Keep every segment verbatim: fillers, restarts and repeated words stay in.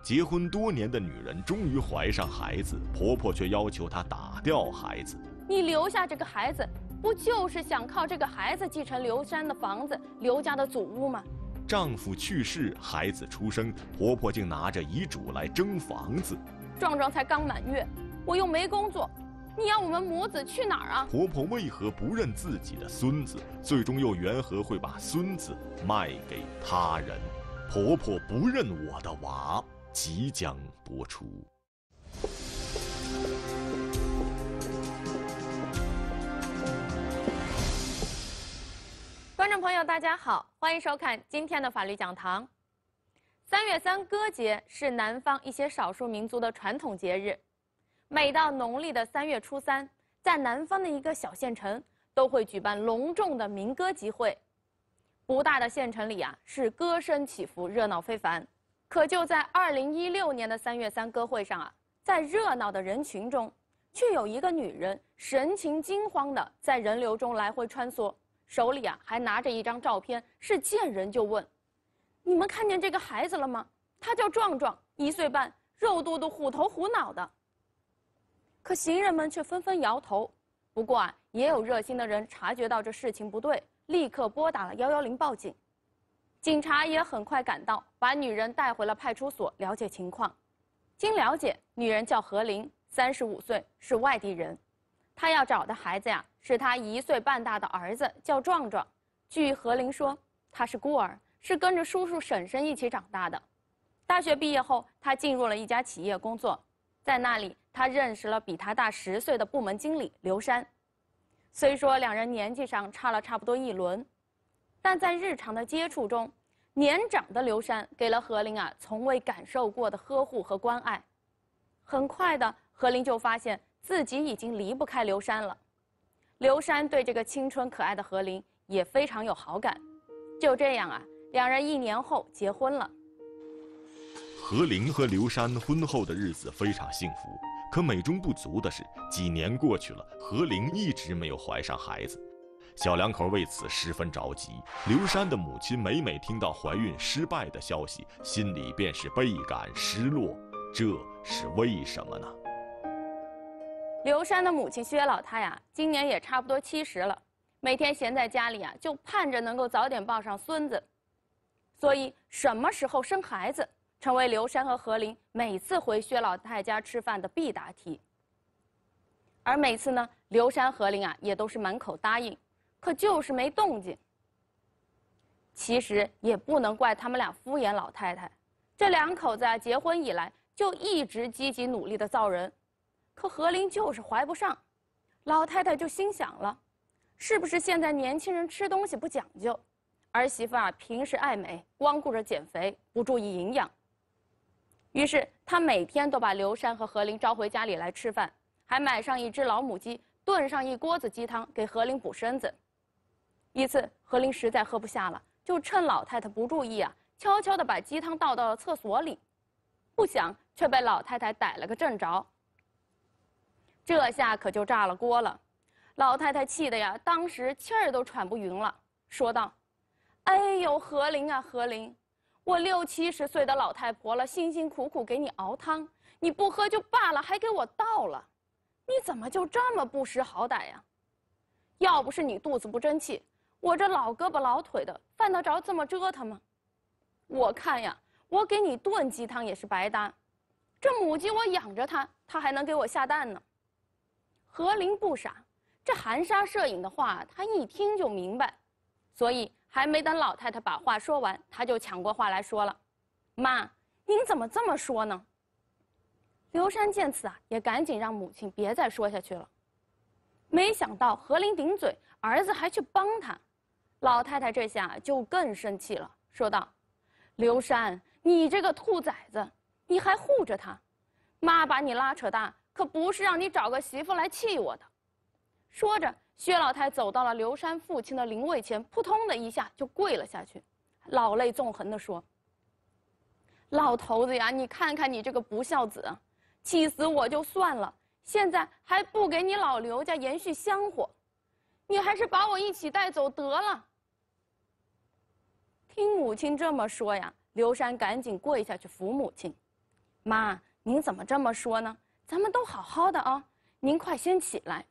结婚多年的女人终于怀上孩子，婆婆却要求她打掉孩子。你留下这个孩子，不就是想靠这个孩子继承刘山的房子、刘家的祖屋吗？丈夫去世，孩子出生，婆婆竟拿着遗嘱来争房子。壮壮才刚满月，我又没工作，你要我们母子去哪儿啊？婆婆为何不认自己的孙子？最终又缘何会把孙子卖给他人？婆婆不认我的娃。 即将播出。观众朋友，大家好，欢迎收看今天的法律讲堂。三月三歌节是南方一些少数民族的传统节日，每到农历的三月初三，在南方的一个小县城都会举办隆重的民歌集会。不大的县城里啊，是歌声起伏，热闹非凡。 可就在二零一六年的三月三歌会上啊，在热闹的人群中，却有一个女人神情惊慌的在人流中来回穿梭，手里啊还拿着一张照片，是见人就问：“你们看见这个孩子了吗？他叫壮壮，一岁半，肉嘟嘟、虎头虎脑的。”可行人们却纷纷摇头。不过啊，也有热心的人察觉到这事情不对，立刻拨打了幺幺零报警。 警察也很快赶到，把女人带回了派出所了解情况。经了解，女人叫何玲，三十五岁，是外地人。她要找的孩子呀、啊，是她一岁半大的儿子，叫壮壮。据何玲说，他是孤儿，是跟着叔叔婶婶一起长大的。大学毕业后，他进入了一家企业工作，在那里，他认识了比他大十岁的部门经理刘山。虽说两人年纪上差了差不多一轮。 但在日常的接触中，年长的刘山给了何玲啊从未感受过的呵护和关爱。很快的，何玲就发现自己已经离不开刘山了。刘山对这个青春可爱的何玲也非常有好感。就这样啊，两人一年后结婚了。何玲和刘山婚后的日子非常幸福，可美中不足的是，几年过去了，何玲一直没有怀上孩子。 小两口为此十分着急。刘山的母亲每每听到怀孕失败的消息，心里便是倍感失落。这是为什么呢？刘山的母亲薛老太呀，今年也差不多七十了，每天闲在家里啊，就盼着能够早点抱上孙子。所以，什么时候生孩子，成为刘山和何玲每次回薛老太家吃饭的必答题。而每次呢，刘山、何玲啊，也都是满口答应。 可就是没动静。其实也不能怪他们俩敷衍老太太，这两口子啊，结婚以来就一直积极努力的造人，可何玲就是怀不上，老太太就心想了，是不是现在年轻人吃东西不讲究，儿媳妇啊平时爱美，光顾着减肥，不注意营养。于是她每天都把刘山和何玲招回家里来吃饭，还买上一只老母鸡，炖上一锅子鸡汤给何玲补身子。 一次，何玲实在喝不下了，就趁老太太不注意啊，悄悄地把鸡汤倒到了厕所里，不想却被老太太逮了个正着。这下可就炸了锅了，老太太气得呀，当时气儿都喘不匀了，说道：“哎呦，何玲啊，何玲，我六七十岁的老太婆了，辛辛苦苦给你熬汤，你不喝就罢了，还给我倒了，你怎么就这么不识好歹呀？要不是你肚子不争气。” 我这老胳膊老腿的，犯得着这么折腾吗？我看呀，我给你炖鸡汤也是白搭。这母鸡我养着它，它还能给我下蛋呢。何玲不傻，这含沙射影的话，她一听就明白。所以还没等老太太把话说完，她就抢过话来说了：“妈，您怎么这么说呢？”刘山见此啊，也赶紧让母亲别再说下去了。没想到何玲顶嘴，儿子还去帮她。 老太太这下就更生气了，说道：“刘山，你这个兔崽子，你还护着他！妈把你拉扯大，可不是让你找个媳妇来气我的。”说着，薛老太走到了刘山父亲的灵位前，扑通的一下就跪了下去，老泪纵横地说：“老头子呀，你看看你这个不孝子，气死我就算了，现在还不给你老刘家延续香火，你还是把我一起带走得了。” 听母亲这么说呀，刘山赶紧跪下去扶母亲，妈，您怎么这么说呢？咱们都好好的啊，您快先起来。”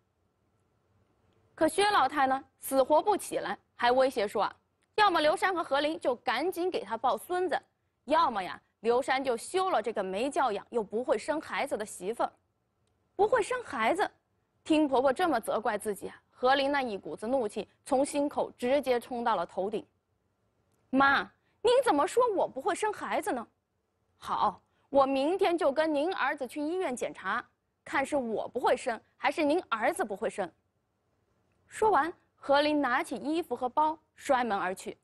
可薛老太呢，死活不起来，还威胁说啊，要么刘山和何林就赶紧给他抱孙子，要么呀，刘山就休了这个没教养又不会生孩子的媳妇儿。不会生孩子，听婆婆这么责怪自己啊，何林那一股子怒气从心口直接冲到了头顶。妈，您怎么说我不会生孩子呢？好，我明天就跟您儿子去医院检查，看是我不会生，还是您儿子不会生。说完，何林拿起衣服和包，摔门而去。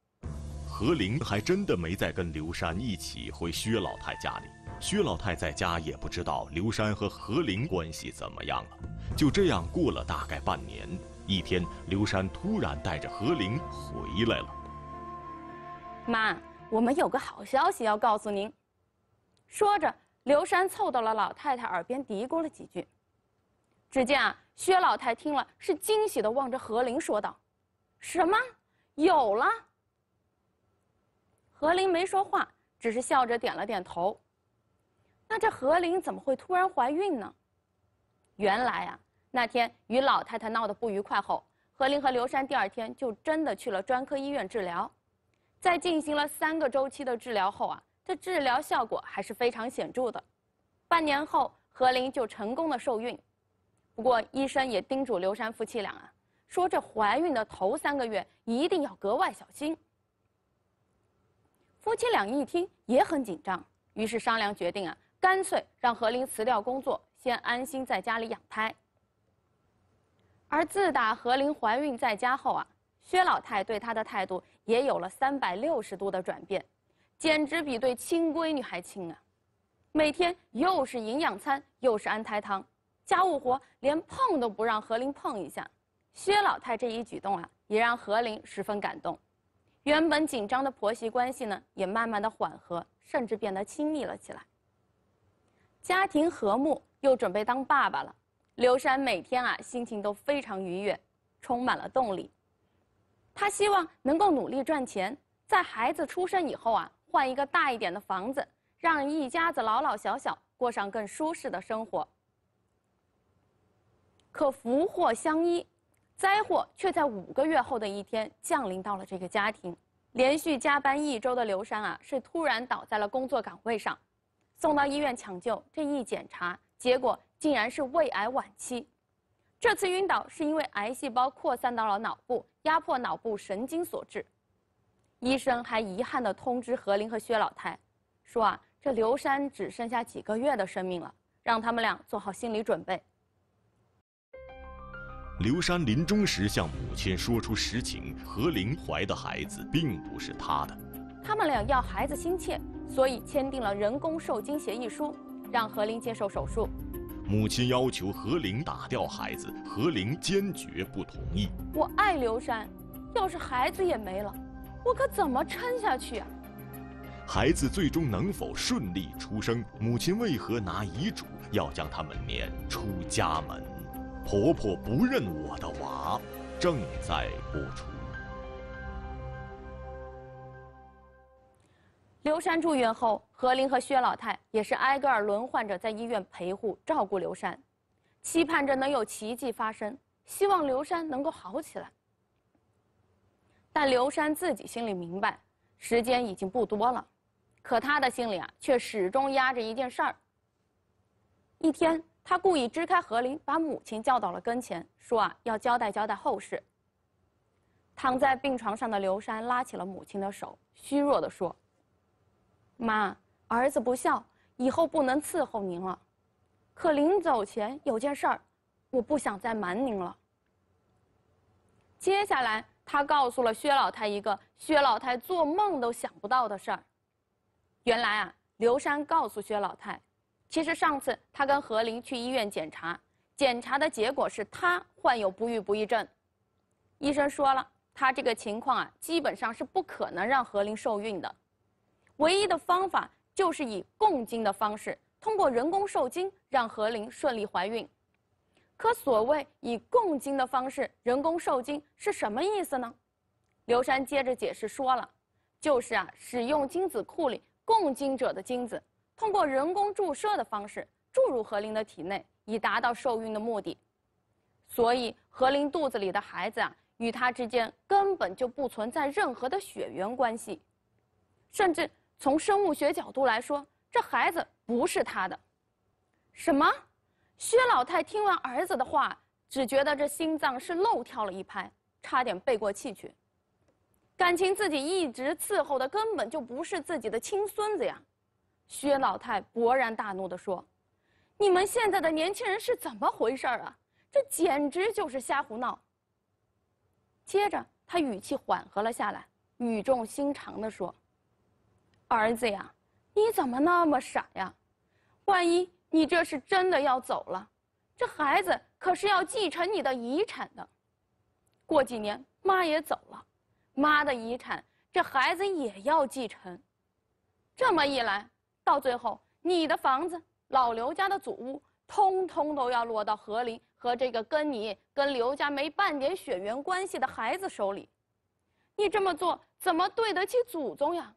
何林还真的没再跟刘山一起回薛老太家里。薛老太在家也不知道刘山和何林关系怎么样了。就这样过了大概半年，一天，刘山突然带着何林回来了。妈，我们有个好消息要告诉您。说着，刘山凑到了老太太耳边嘀咕了几句。只见啊，薛老太听了是惊喜地望着何林说道：“什么？有了？”何林没说话，只是笑着点了点头。那这何林怎么会突然怀孕呢？原来啊，那天与老太太闹得不愉快后，何林和刘山第二天就真的去了专科医院治疗。在进行了三个周期的治疗后啊，这治疗效果还是非常显著的。半年后，何林就成功的受孕。不过，医生也叮嘱刘山夫妻俩啊，说这怀孕的头三个月一定要格外小心。夫妻俩一听也很紧张，于是商量决定啊，干脆让何林辞掉工作，先安心在家里养胎。而自打何林怀孕在家后啊，薛老太对她的态度也有了三百六十度的转变，简直比对亲闺女还亲啊！每天又是营养餐，又是安胎汤。家务活连碰都不让何林碰一下，薛老太这一举动啊，也让何林十分感动。原本紧张的婆媳关系呢，也慢慢的缓和，甚至变得亲密了起来。家庭和睦，又准备当爸爸了。刘山每天啊，心情都非常愉悦，充满了动力。他希望能够努力赚钱，在孩子出生以后啊，换一个大一点的房子，让一家子老老小小过上更舒适的生活。可福祸相依，灾祸却在五个月后的一天降临到了这个家庭。连续加班一周的刘山啊，是突然倒在了工作岗位上，送到医院抢救。这一检查，结果竟然是胃癌晚期。这次晕倒是因为癌细胞扩散到了脑部，压迫脑部神经所致。医生还遗憾地通知何林和薛老太，说啊，这刘山只剩下几个月的生命了，让他们俩做好心理准备。刘山临终时向母亲说出实情，何林怀的孩子并不是他的。他们俩要孩子心切，所以签订了人工受精协议书，让何林接受手术。母亲要求何林打掉孩子，何林坚决不同意。我爱刘山，要是孩子也没了，我可怎么撑下去啊？孩子最终能否顺利出生，母亲为何拿遗嘱要将他们撵出家门？婆婆不认我的娃，正在播出。刘山住院后，何林和薛老太也是挨个儿轮换着在医院陪护照顾刘山，期盼着能有奇迹发生，希望刘山能够好起来。但刘山自己心里明白，时间已经不多了，可他的心里啊，却始终压着一件事儿。一天，他故意支开何林，把母亲叫到了跟前，说啊，要交代交代后事。躺在病床上的刘山拉起了母亲的手，虚弱地说：“妈，儿子不孝，以后不能伺候您了。可临走前有件事儿，我不想再瞒您了。”接下来，他告诉了薛老太一个薛老太做梦都想不到的事儿。原来啊，刘山告诉薛老太，其实上次他跟何林去医院检查，检查的结果是他患有不育不育症。医生说了，他这个情况啊，基本上是不可能让何林受孕的。唯一的方法就是以共精的方式，通过人工受精让何林顺利怀孕。可所谓以共精的方式人工受精是什么意思呢？刘山接着解释说了，就是啊，使用精子库里共精者的精子，通过人工注射的方式注入何林的体内，以达到受孕的目的。所以，何林肚子里的孩子啊，与他之间根本就不存在任何的血缘关系，甚至从生物学角度来说，这孩子不是他的。什么？薛老太听完儿子的话，只觉得这心脏是漏跳了一拍，差点背过气去。感情自己一直伺候的根本就不是自己的亲孙子呀！薛老太勃然大怒地说：“你们现在的年轻人是怎么回事啊？这简直就是瞎胡闹！”接着，他语气缓和了下来，语重心长地说：“儿子呀，你怎么那么傻呀？万一……”你这是真的要走了，这孩子可是要继承你的遗产的。过几年妈也走了，妈的遗产这孩子也要继承。这么一来，到最后你的房子、老刘家的祖屋，通通都要落到何林和这个跟你跟刘家没半点血缘关系的孩子手里。你这么做怎么对得起祖宗呀？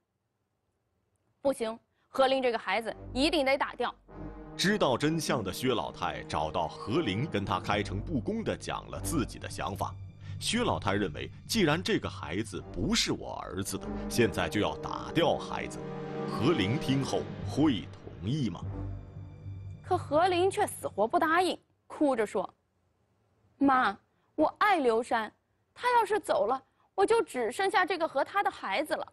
不行，何林这个孩子一定得打掉。知道真相的薛老太找到何林，跟他开诚布公地讲了自己的想法。薛老太认为，既然这个孩子不是我儿子的，现在就要打掉孩子。何林听后会同意吗？可何林却死活不答应，哭着说：“妈，我爱刘山，他要是走了，我就只剩下这个和他的孩子了。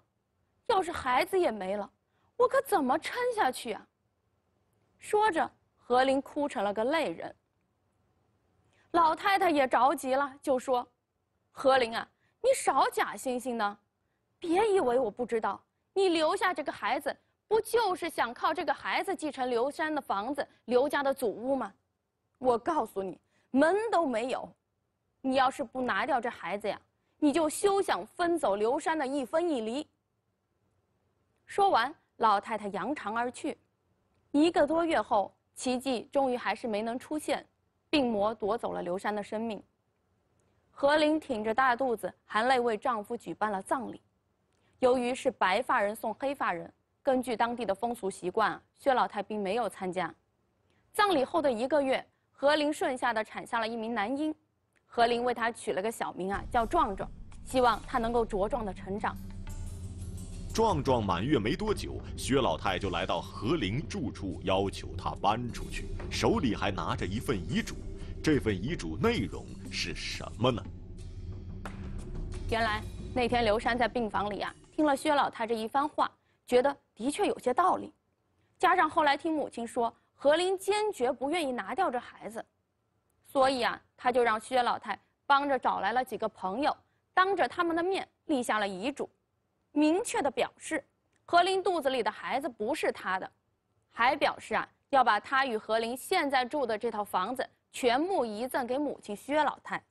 要是孩子也没了，我可怎么撑下去啊？”说着，何林哭成了个泪人。老太太也着急了，就说：“何林啊，你少假惺惺呢！别以为我不知道，你留下这个孩子，不就是想靠这个孩子继承刘山的房子、刘家的祖屋吗？我告诉你，门都没有！你要是不拿掉这孩子呀，你就休想分走刘山的一分一厘。”说完，老太太扬长而去。一个多月后，奇迹终于还是没能出现，病魔夺走了刘山的生命。何林挺着大肚子，含泪为丈夫举办了葬礼。由于是白发人送黑发人，根据当地的风俗习惯，薛老太并没有参加。葬礼后的一个月，何林顺下的产下了一名男婴，何林为他取了个小名啊，叫壮壮，希望他能够茁壮的成长。壮壮满月没多久，薛老太就来到何林住处，要求他搬出去，手里还拿着一份遗嘱。这份遗嘱内容是什么呢？原来那天刘山在病房里啊，听了薛老太这一番话，觉得的确有些道理。加上后来听母亲说，何林坚决不愿意拿掉这孩子，所以啊，他就让薛老太帮着找来了几个朋友，当着他们的面立下了遗嘱。明确的表示，何林肚子里的孩子不是他的，还表示啊，要把他与何林现在住的这套房子全部遗赠给母亲薛老太。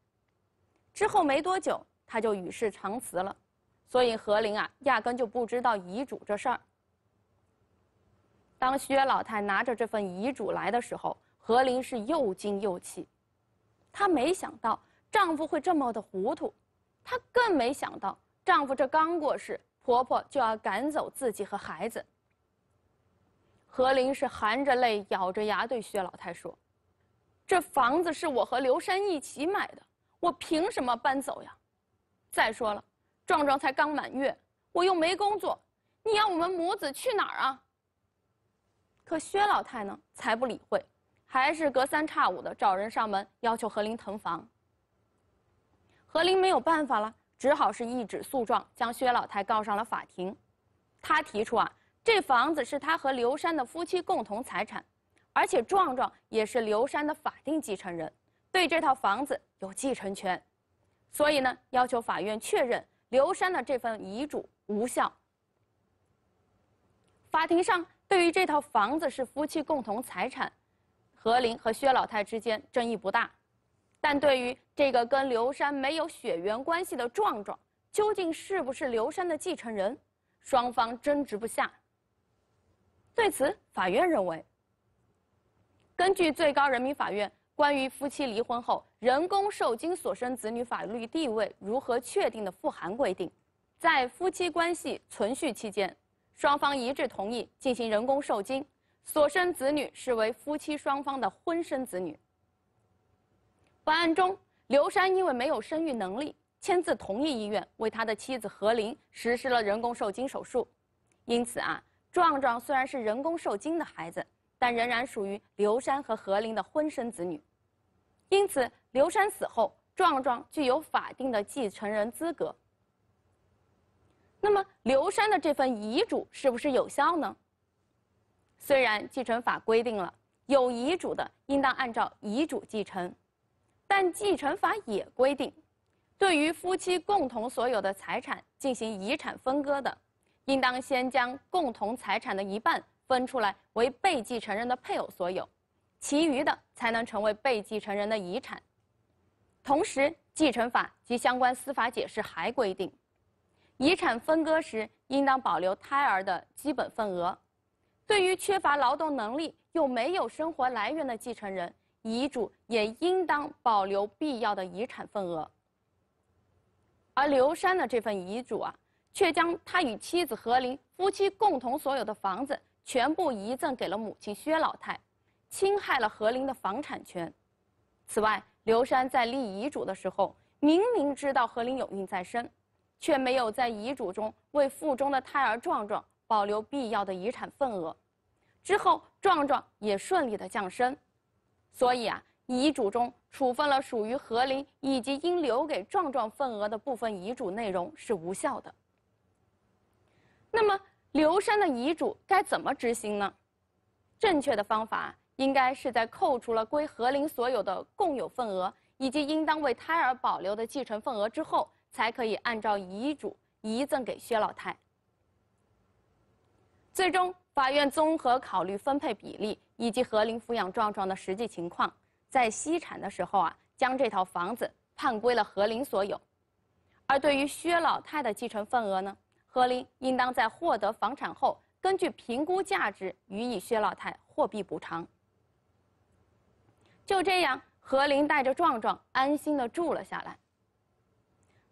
之后没多久，他就与世长辞了，所以何林啊，压根就不知道遗嘱这事儿。当薛老太拿着这份遗嘱来的时候，何林是又惊又气，她没想到丈夫会这么的糊涂，她更没想到丈夫这刚过世，婆婆就要赶走自己和孩子。何林是含着泪咬着牙对薛老太说：“这房子是我和刘山一起买的，我凭什么搬走呀？再说了，壮壮才刚满月，我又没工作，你要我们母子去哪儿啊？”可薛老太呢，才不理会，还是隔三差五的找人上门要求何林腾房。何林没有办法了，只好是一纸诉状将薛老太告上了法庭。他提出啊，这房子是他和刘山的夫妻共同财产，而且壮壮也是刘山的法定继承人，对这套房子有继承权，所以呢，要求法院确认刘山的这份遗嘱无效。法庭上对于这套房子是夫妻共同财产，何林和薛老太之间争议不大。但对于这个跟刘山没有血缘关系的壮壮，究竟是不是刘山的继承人，双方争执不下。对此，法院认为，根据最高人民法院关于夫妻离婚后人工受精所生子女法律地位如何确定的附函规定，在夫妻关系存续期间，双方一致同意进行人工受精，所生子女视为夫妻双方的婚生子女。本案中，刘山因为没有生育能力，签字同意医院为他的妻子何玲实施了人工受精手术，因此啊，壮壮虽然是人工受精的孩子，但仍然属于刘山和何玲的婚生子女。因此，刘山死后，壮壮具有法定的继承人资格。 那么刘山的这份遗嘱是不是有效呢？虽然继承法规定了有遗嘱的应当按照遗嘱继承，但继承法也规定，对于夫妻共同所有的财产进行遗产分割的，应当先将共同财产的一半分出来为被继承人的配偶所有，其余的才能成为被继承人的遗产。同时，继承法及相关司法解释还规定， 遗产分割时，应当保留胎儿的基本份额。对于缺乏劳动能力又没有生活来源的继承人，遗嘱也应当保留必要的遗产份额。而刘山的这份遗嘱啊，却将他与妻子何玲夫妻共同所有的房子全部遗赠给了母亲薛老太，侵害了何玲的房产权。此外，刘山在立遗嘱的时候，明明知道何玲有孕在身， 却没有在遗嘱中为腹中的胎儿壮壮保留必要的遗产份额，之后壮壮也顺利的降生，所以啊，遗嘱中处分了属于何玲以及应留给壮壮份额的部分遗嘱内容是无效的。那么刘山的遗嘱该怎么执行呢？正确的方法应该是在扣除了归何玲所有的共有份额以及应当为胎儿保留的继承份额之后， 才可以按照遗嘱遗赠给薛老太。最终，法院综合考虑分配比例以及何玲抚养壮壮的实际情况，在析产的时候啊，将这套房子判归了何玲所有。而对于薛老太的继承份额呢，何玲应当在获得房产后，根据评估价值予以薛老太货币补偿。就这样，何玲带着壮壮安心地住了下来。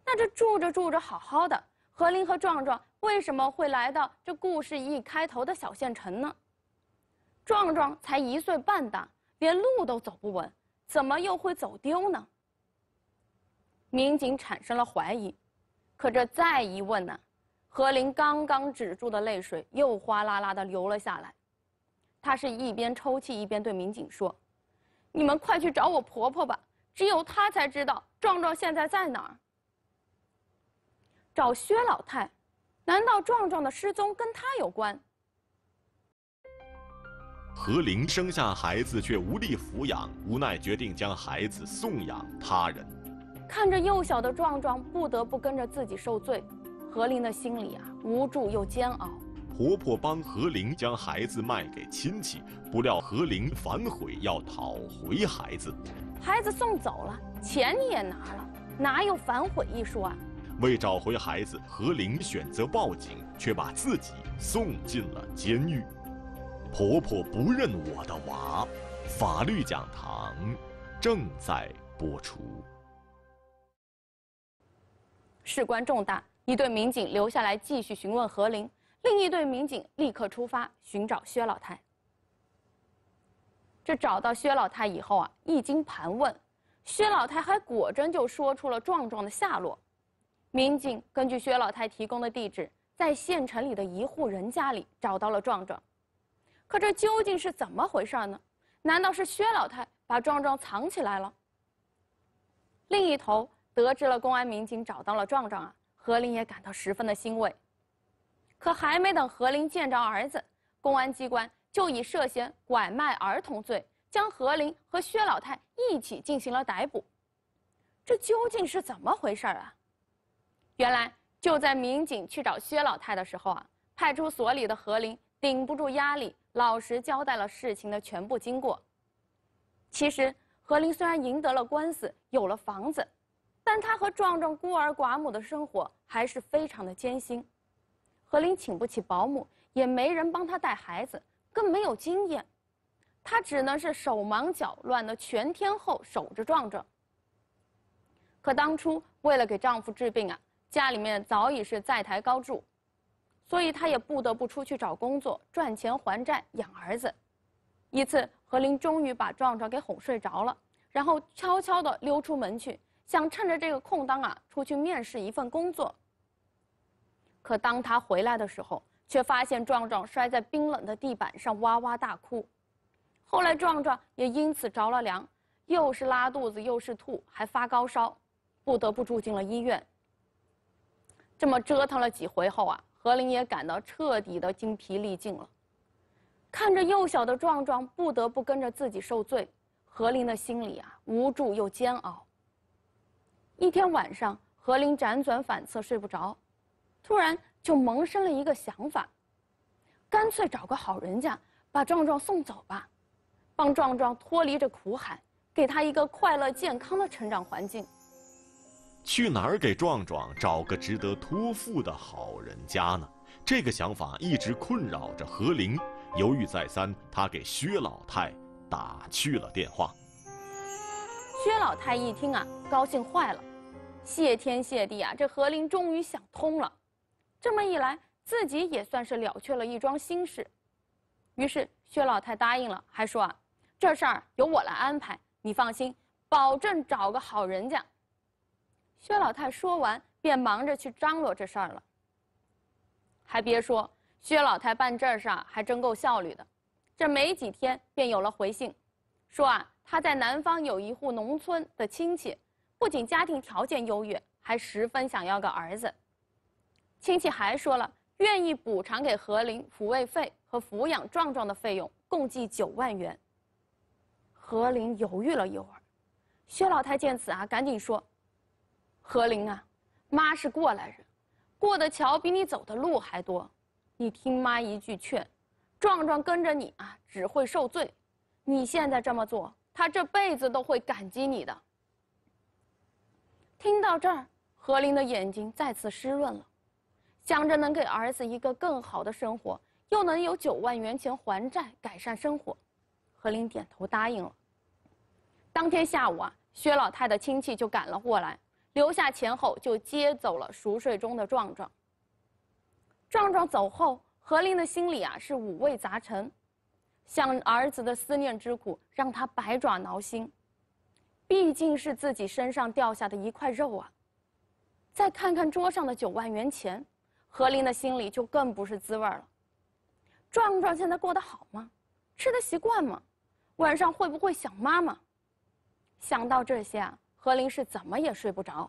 那这住着住着好好的，何玲和壮壮为什么会来到这故事一开头的小县城呢？壮壮才一岁半大，连路都走不稳，怎么又会走丢呢？民警产生了怀疑，可这再一问呢、啊，何玲刚刚止住的泪水又哗啦啦的流了下来。她是一边抽泣一边对民警说：“你们快去找我婆婆吧，只有她才知道壮壮现在在哪儿。” 找薛老太，难道壮壮的失踪跟她有关？何玲生下孩子却无力抚养，无奈决定将孩子送养他人。看着幼小的壮壮不得不跟着自己受罪，何玲的心里啊无助又煎熬。婆婆帮何玲将孩子卖给亲戚，不料何玲反悔要讨回孩子。孩子送走了，钱你也拿了，哪有反悔一说啊？ 为找回孩子，何玲选择报警，却把自己送进了监狱。婆婆不认我的娃，法律讲堂正在播出。事关重大，一队民警留下来继续询问何玲，另一队民警立刻出发寻找薛老太。这找到薛老太以后啊，一经盘问，薛老太还果真就说出了壮壮的下落。 民警根据薛老太提供的地址，在县城里的一户人家里找到了壮壮，可这究竟是怎么回事呢？难道是薛老太把壮壮藏起来了？另一头，得知了公安民警找到了壮壮啊，何玲也感到十分的欣慰。可还没等何玲见着儿子，公安机关就以涉嫌拐卖儿童罪，将何玲和薛老太一起进行了逮捕。这究竟是怎么回事啊？ 原来，就在民警去找薛老太的时候啊，派出所里的何玲顶不住压力，老实交代了事情的全部经过。其实，何玲虽然赢得了官司，有了房子，但她和壮壮孤儿寡母的生活还是非常的艰辛。何玲请不起保姆，也没人帮她带孩子，更没有经验，她只能是手忙脚乱的全天候守着壮壮。可当初为了给丈夫治病啊， 家里面早已是债台高筑，所以他也不得不出去找工作，赚钱还债，养儿子。一次，何林终于把壮壮给哄睡着了，然后悄悄地溜出门去，想趁着这个空当啊，出去面试一份工作。可当他回来的时候，却发现壮壮摔在冰冷的地板上，哇哇大哭。后来，壮壮也因此着了凉，又是拉肚子，又是吐，还发高烧，不得不住进了医院。这么折腾了几回后啊，何林也感到彻底的精疲力尽了。看着幼小的壮壮不得不跟着自己受罪，何林的心里啊无助又煎熬。一天晚上，何林辗转反侧睡不着，突然就萌生了一个想法，干脆找个好人家把壮壮送走吧，帮壮壮脱离这苦海，给他一个快乐健康的成长环境。去哪儿给壮壮找个值得托付的好人家呢？这个想法一直困扰着何林，犹豫再三，他给薛老太打去了电话。薛老太一听啊，高兴坏了，谢天谢地啊，这何林终于想通了，这么一来自己也算是了却了一桩心事。于是薛老太答应了，还说啊，这事儿由我来安排，你放心，保证找个好人家。薛老太说完便忙着去张罗这事儿了。还别说，薛老太办这事啊还真够效率的，这没几天便有了回信，说啊她在南方有一户农村的亲戚，不仅家庭条件优越，还十分想要个儿子。亲戚还说了，愿意补偿给何林抚慰费和抚养壮壮的费用，共计九万元。何林犹豫了一会儿，薛老太见此啊，赶紧说：“何林啊，妈是过来人，过的桥比你走的路还多，你听妈一句劝，壮壮跟着你啊，只会受罪。你现在这么做，他这辈子都会感激你的。”听到这儿，何林的眼睛再次湿润了。想着能给儿子一个更好的生活，又能有九万元钱还债，改善生活，何林点头答应了。当天下午啊，薛老太的亲戚就赶了过来，留下钱后就接走了熟睡中的壮壮。壮壮走后，何林的心里啊是五味杂陈，想儿子的思念之苦让他百爪挠心，毕竟是自己身上掉下的一块肉啊。再看看桌上的九万元钱，何林的心里就更不是滋味了。壮壮现在过得好吗？吃得习惯吗？晚上会不会想妈妈？想到这些啊，何林是怎么也睡不着。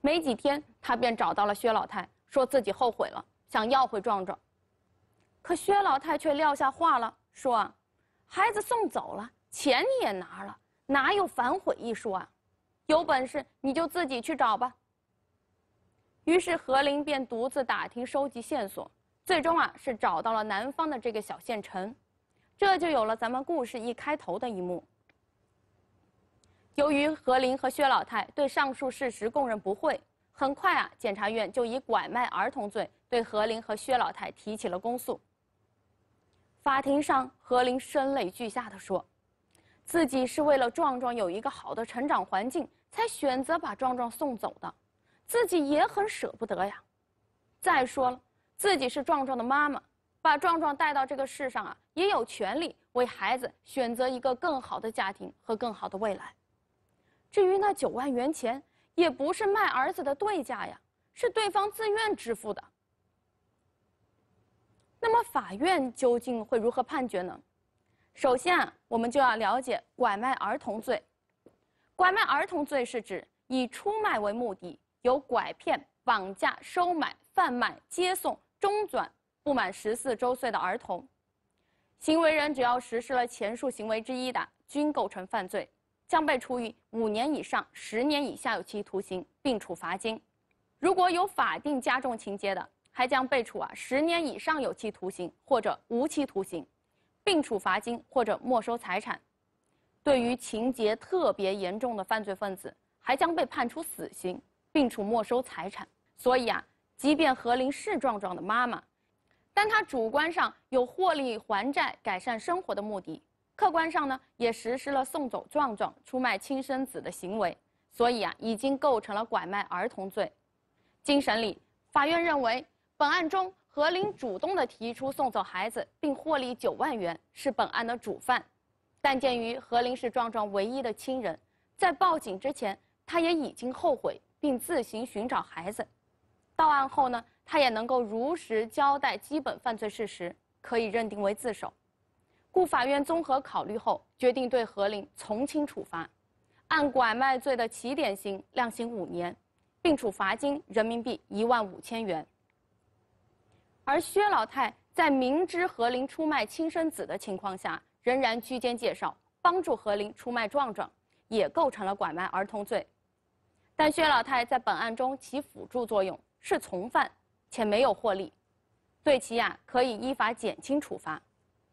没几天，他便找到了薛老太，说自己后悔了，想要回壮壮。可薛老太却撂下话了，说啊，孩子送走了，钱你也拿了，哪有反悔一说啊？有本事你就自己去找吧。于是何林便独自打听收集线索，最终啊是找到了南方的这个小县城，这就有了咱们故事一开头的一幕。由于何林和薛老太对上述事实供认不讳，很快啊检察院就以拐卖儿童罪对何林和薛老太提起了公诉。法庭上，何林声泪俱下地说，自己是为了壮壮有一个好的成长环境才选择把壮壮送走的，自己也很舍不得呀。再说了，自己是壮壮的妈妈，把壮壮带到这个世上啊，也有权利为孩子选择一个更好的家庭和更好的未来。至于那九万元钱，也不是卖儿子的对价呀，是对方自愿支付的。那么法院究竟会如何判决呢？首先啊，我们就要了解拐卖儿童罪。拐卖儿童罪是指以出卖为目的，由拐骗、绑架、收买、贩卖、接送、中转不满十四周岁的儿童。行为人只要实施了前述行为之一的，均构成犯罪，将被处以五年以上十年以下有期徒刑，并处罚金。如果有法定加重情节的，还将被处啊十年以上有期徒刑或者无期徒刑，并处罚金或者没收财产。对于情节特别严重的犯罪分子，还将被判处死刑，并处没收财产。所以啊，即便何林是壮壮的妈妈，但她主观上有获利还债、改善生活的目的，客观上呢也实施了送走壮壮、出卖亲生子的行为，所以啊，已经构成了拐卖儿童罪。经审理，法院认为，本案中，何林主动的提出送走孩子，并获利九万元，是本案的主犯。但鉴于何林是壮壮唯一的亲人，在报警之前，他也已经后悔，并自行寻找孩子。到案后呢，他也能够如实交代基本犯罪事实，可以认定为自首。故法院综合考虑后，决定对何林从轻处罚，按拐卖罪的起点刑量刑五年，并处罚金人民币一万五千元。而薛老太在明知何林出卖亲生子的情况下，仍然居间介绍，帮助何林出卖壮壮，也构成了拐卖儿童罪。但薛老太在本案中起辅助作用，是从犯，且没有获利，对其呀、啊、可以依法减轻处罚。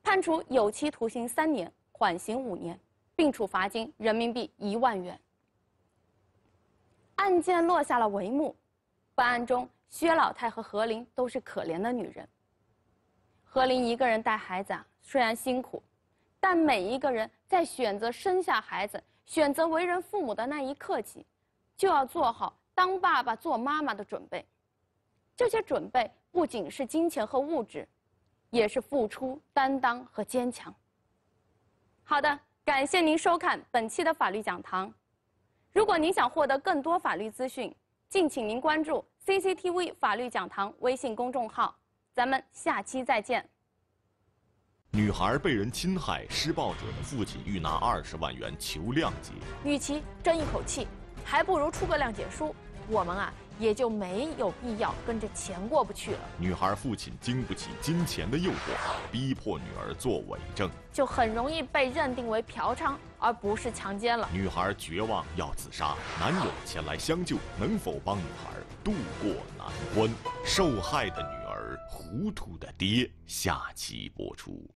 判处有期徒刑三年，缓刑五年，并处罚金人民币一万元。案件落下了帷幕。本案中，薛老太和何林都是可怜的女人。何林一个人带孩子啊，虽然辛苦，但每一个人在选择生下孩子、选择为人父母的那一刻起，就要做好当爸爸、做妈妈的准备。这些准备不仅是金钱和物质。 也是付出、担当和坚强。好的，感谢您收看本期的法律讲堂。如果您想获得更多法律资讯，敬请您关注 C C T V 法律讲堂微信公众号。咱们下期再见。女孩被人侵害，施暴者的父亲欲拿二十万元求谅解。与其争一口气，还不如出个谅解书。我们啊。 也就没有必要跟着钱过不去了。女孩父亲经不起金钱的诱惑，逼迫女儿做伪证，就很容易被认定为嫖娼，而不是强奸了。女孩绝望要自杀，男友前来相救，能否帮女孩渡过难关？受害的女儿，糊涂的爹。下期播出。